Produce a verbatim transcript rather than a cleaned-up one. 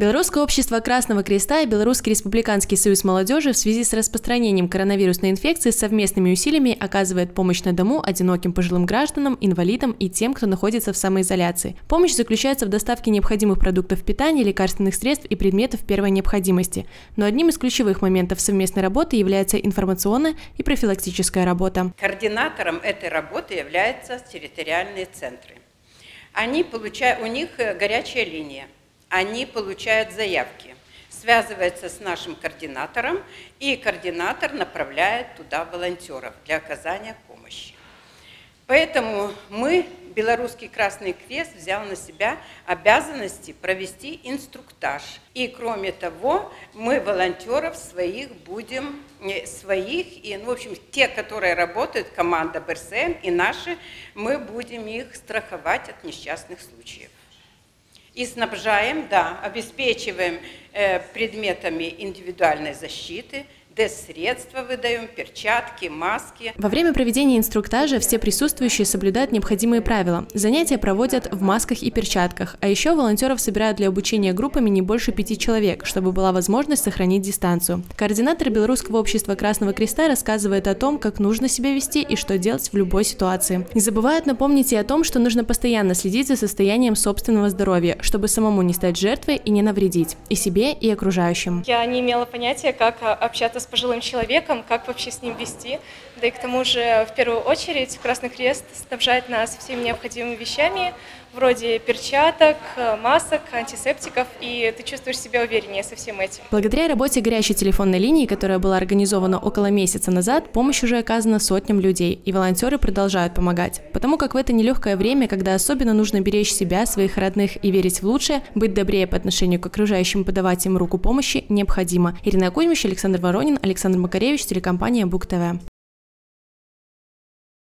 Белорусское общество «Красного креста» и Белорусский республиканский союз молодежи в связи с распространением коронавирусной инфекции совместными усилиями оказывает помощь на дому одиноким пожилым гражданам, инвалидам и тем, кто находится в самоизоляции. Помощь заключается в доставке необходимых продуктов питания, лекарственных средств и предметов первой необходимости. Но одним из ключевых моментов совместной работы является информационная и профилактическая работа. Координатором этой работы являются территориальные центры. Они получают, у них горячая линия. Они получают заявки, связываются с нашим координатором, и координатор направляет туда волонтеров для оказания помощи. Поэтому мы, Белорусский Красный Крест, взял на себя обязанности провести инструктаж. И кроме того, мы волонтеров своих будем, своих, и, ну, в общем, те, которые работают, команда БРСМ и наши, мы будем их страховать от несчастных случаев. И снабжаем, да, обеспечиваем э, предметами индивидуальной защиты, средства выдаем, перчатки, маски. Во время проведения инструктажа все присутствующие соблюдают необходимые правила. Занятия проводят в масках и перчатках, а еще волонтеров собирают для обучения группами не больше пяти человек, чтобы была возможность сохранить дистанцию. Координатор Белорусского общества «Красного креста» рассказывает о том, как нужно себя вести и что делать в любой ситуации. Не забывают напомнить и о том, что нужно постоянно следить за состоянием собственного здоровья, чтобы самому не стать жертвой и не навредить и себе, и окружающим. Я не имела понятия, как общаться с пожилым человеком, как вообще с ним вести. Да и к тому же, в первую очередь, Красный Крест снабжает нас всеми необходимыми вещами, вроде перчаток, масок, антисептиков, и ты чувствуешь себя увереннее со всем этим. Благодаря работе горячей телефонной линии, которая была организована около месяца назад, помощь уже оказана сотням людей, и волонтеры продолжают помогать. Потому как в это нелегкое время, когда особенно нужно беречь себя, своих родных и верить в лучшее, быть добрее по отношению к окружающим, подавать им руку помощи необходимо. Ирина Кузьмич, Александр Воронин, Александр Макаревич, телекомпания БугТВ.